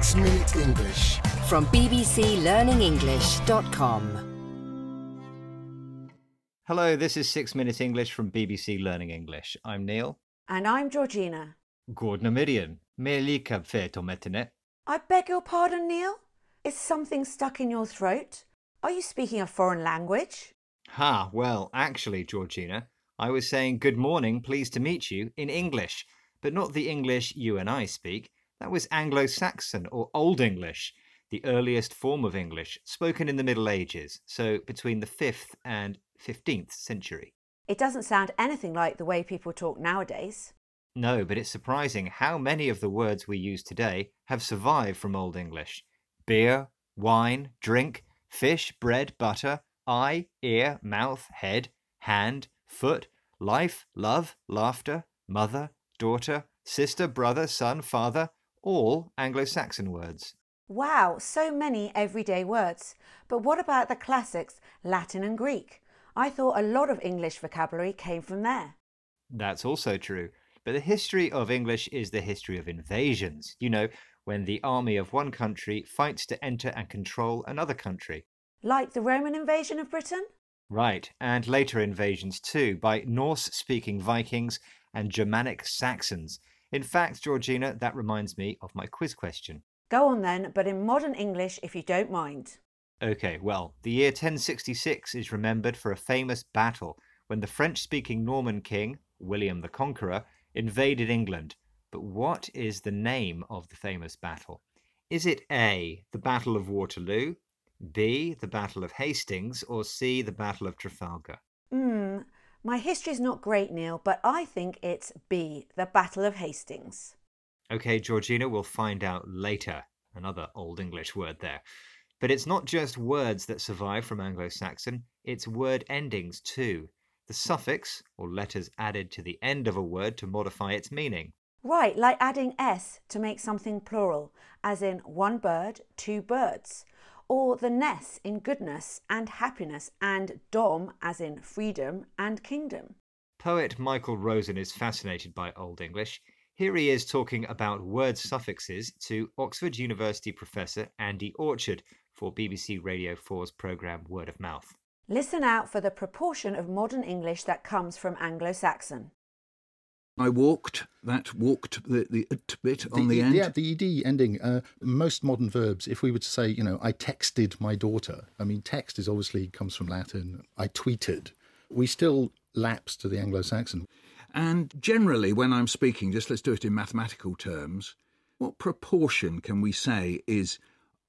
6 Minute English from bbclearningenglish.com. Hello, this is 6 Minute English from BBC Learning English. I'm Neil. And I'm Georgina. Gordon Midian. I beg your pardon, Neil? Is something stuck in your throat? Are you speaking a foreign language? Well, actually, Georgina, I was saying good morning, pleased to meet you in English, but not the English you and I speak. That was Anglo-Saxon or Old English, the earliest form of English spoken in the Middle Ages, so between the 5th and 15th century. It doesn't sound anything like the way people talk nowadays. No, but it's surprising how many of the words we use today have survived from Old English. Beer, wine, drink, fish, bread, butter, eye, ear, mouth, head, hand, foot, life, love, laughter, mother, daughter, sister, brother, son, father, all Anglo-Saxon words. Wow, so many everyday words. But what about the classics, Latin and Greek? I thought a lot of English vocabulary came from there. That's also true. But the history of English is the history of invasions, you know, when the army of one country fights to enter and control another country. Like the Roman invasion of Britain? Right, and later invasions too, by Norse-speaking Vikings and Germanic Saxons. In fact, Georgina, that reminds me of my quiz question. Go on then, but in modern English, if you don't mind. OK, well, the year 1066 is remembered for a famous battle when the French-speaking Norman king, William the Conqueror, invaded England. But what is the name of the famous battle? Is it A, the Battle of Waterloo, B, the Battle of Hastings, or C, the Battle of Trafalgar? My history's not great, Neil, but I think it's B, the Battle of Hastings. OK, Georgina, we'll find out later. Another Old English word there. But it's not just words that survive from Anglo-Saxon, it's word endings too. The suffix, or letters added to the end of a word to modify its meaning. Right, like adding s to make something plural, as in one bird, two birds, or the ness in goodness and happiness, and dom as in freedom and kingdom. Poet Michael Rosen is fascinated by Old English. Here he is talking about word suffixes to Oxford University professor Andy Orchard for BBC Radio 4's programme Word of Mouth. Listen out for the proportion of modern English that comes from Anglo-Saxon. I walked, that walked, the bit on the end. Yeah, the ed ending. Most modern verbs, if we were to say, you know, I texted my daughter. I mean, text is obviously comes from Latin. I tweeted. We still lapse to the Anglo-Saxon. And generally, when I'm speaking, just let's do it in mathematical terms, what proportion can we say is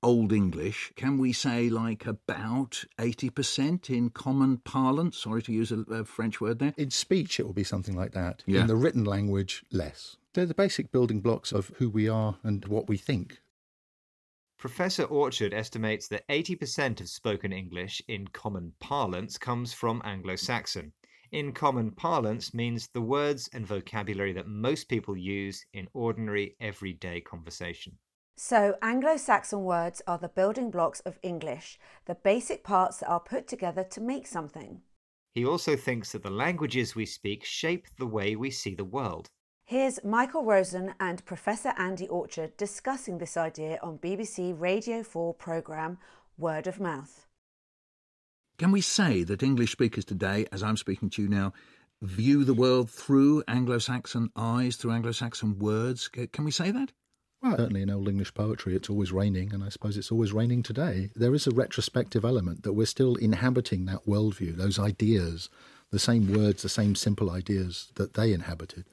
Old English? Can we say like about 80% in common parlance? Sorry to use a French word there. In speech it will be something like that. Yeah. In the written language, less. They're the basic building blocks of who we are and what we think. Professor Orchard estimates that 80% of spoken English in common parlance comes from Anglo-Saxon. In common parlance means the words and vocabulary that most people use in ordinary everyday conversation. So, Anglo-Saxon words are the building blocks of English, the basic parts that are put together to make something. He also thinks that the languages we speak shape the way we see the world. Here's Michael Rosen and Professor Andy Orchard discussing this idea on BBC Radio 4 programme Word of Mouth. Can we say that English speakers today, as I'm speaking to you now, view the world through Anglo-Saxon eyes, through Anglo-Saxon words? Can we say that? Well, certainly in Old English poetry it's always raining, and I suppose it's always raining today. There is a retrospective element that we're still inhabiting that worldview, those ideas, the same words, the same simple ideas that they inhabited.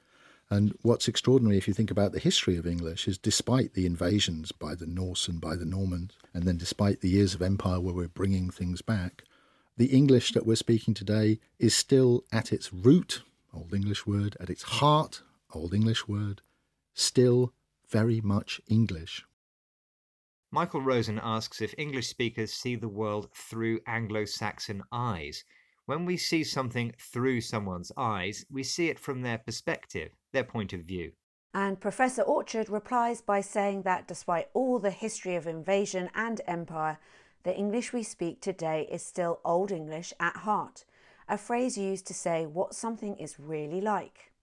And what's extraordinary, if you think about the history of English, is despite the invasions by the Norse and by the Normans, and then despite the years of empire where we're bringing things back, the English that we're speaking today is still at its root, Old English word, at its heart, Old English word, still very much English. Michael Rosen asks if English speakers see the world through Anglo-Saxon eyes. When we see something through someone's eyes, we see it from their perspective, their point of view. And Professor Orchard replies by saying that despite all the history of invasion and empire, the English we speak today is still Old English at heart, a phrase used to say what something is really like.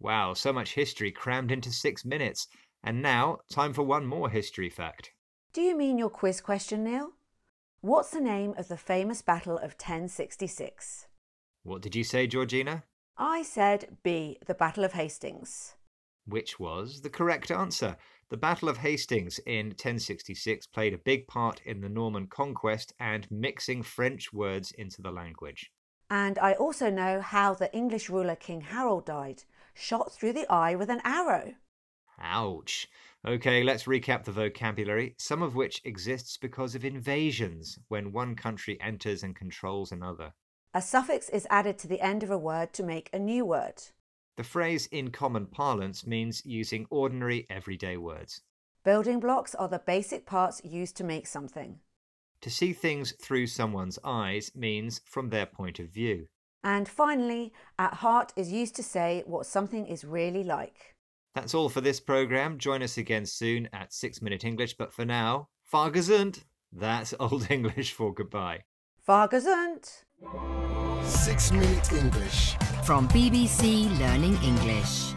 Wow, so much history crammed into 6 minutes. And now, time for one more history fact. Do you mean your quiz question, Neil? What's the name of the famous Battle of 1066? What did you say, Georgina? I said B, the Battle of Hastings. Which was the correct answer. The Battle of Hastings in 1066 played a big part in the Norman conquest and mixing French words into the language. And I also know how the English ruler King Harold died, shot through the eye with an arrow. Ouch. OK, let's recap the vocabulary, some of which exists because of invasions, when one country enters and controls another. A suffix is added to the end of a word to make a new word. The phrase in common parlance means using ordinary, everyday words. Building blocks are the basic parts used to make something. To see things through someone's eyes means from their point of view. And finally, at heart is used to say what something is really like. That's all for this programme. Join us again soon at 6 Minute English. But for now, Fargesund. That's Old English for goodbye. Fargesund. 6 Minute English. From BBC Learning English.